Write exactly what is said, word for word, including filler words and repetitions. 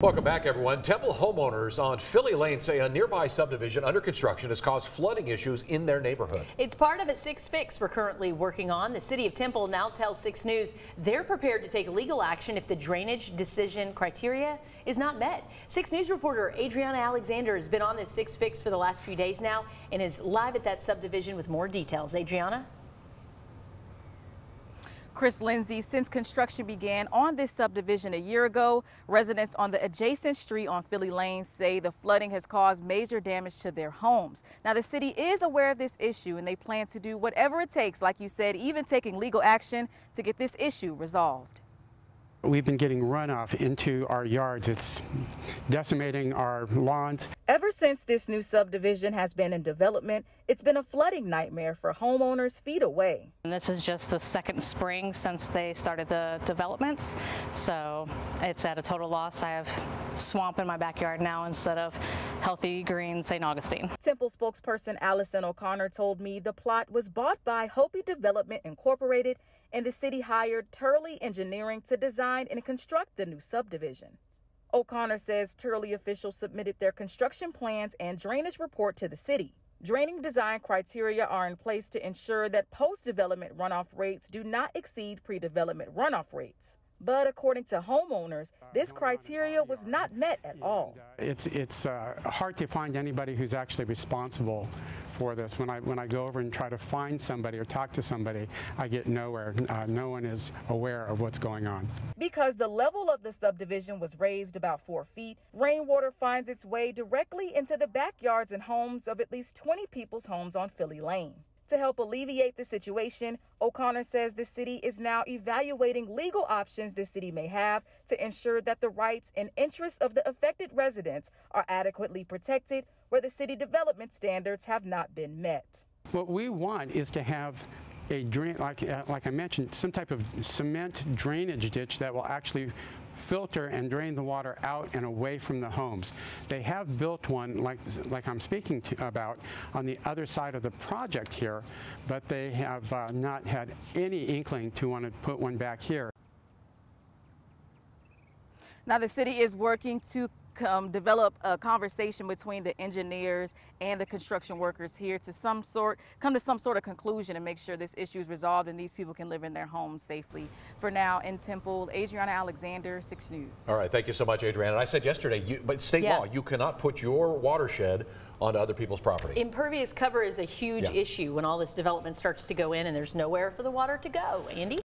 Welcome back, everyone. Temple homeowners on Philly Lane say a nearby subdivision under construction has caused flooding issues in their neighborhood. It's part of a six fix we're currently working on. The city of Temple now tells six News they're prepared to take legal action if the drainage decision criteria is not met. six News reporter Adriana Alexander has been on this six fix for the last few days now and is live at that subdivision with more details. Adriana? Chris Lindsay, since construction began on this subdivision a year ago, residents on the adjacent street on Philly Lane say the flooding has caused major damage to their homes. Now, the city is aware of this issue and they plan to do whatever it takes, like you said, even taking legal action to get this issue resolved. We've been getting runoff into our yards. It's decimating our lawns. Ever since this new subdivision has been in development, it's been a flooding nightmare for homeowners feet away. And this is just the second spring since they started the developments, so it's at a total loss. I have swamp in my backyard now instead of healthy green Saint Augustine. Temple spokesperson Allison O'Connor told me the plot was bought by Hopi Development Incorporated, and the city hired Turley Engineering to design and construct the new subdivision. O'Connor says Turley officials submitted their construction plans and drainage report to the city. Draining design criteria are in place to ensure that post-development runoff rates do not exceed pre-development runoff rates. But according to homeowners, this criteria was not met at all. It's, it's uh, hard to find anybody who's actually responsible for this. When I, when I go over and try to find somebody or talk to somebody, I get nowhere. Uh, no one is aware of what's going on. Because the level of the subdivision was raised about four feet, rainwater finds its way directly into the backyards and homes of at least twenty people's homes on Philly Lane. To help alleviate the situation, O'Connor says the city is now evaluating legal options the city may have to ensure that the rights and interests of the affected residents are adequately protected where the city development standards have not been met. What we want is to have a drain, like, uh, like I mentioned, some type of cement drainage ditch that will actually filter and drain the water out and away from the homes. They have built one, like, like I'm speaking to, about, on the other side of the project here, but they have uh, not had any inkling to want to put one back here. Now the city is working to Um, develop a conversation between the engineers and the construction workers here to some sort, come to some sort of conclusion and make sure this issue is resolved and these people can live in their homes safely. For now, in Temple, Adriana Alexander, six News. All right, thank you so much, Adriana. And I said yesterday, you, but state yeah. law, you cannot put your watershed onto other people's property. Impervious cover is a huge yeah. issue when all this development starts to go in and there's nowhere for the water to go. Andy?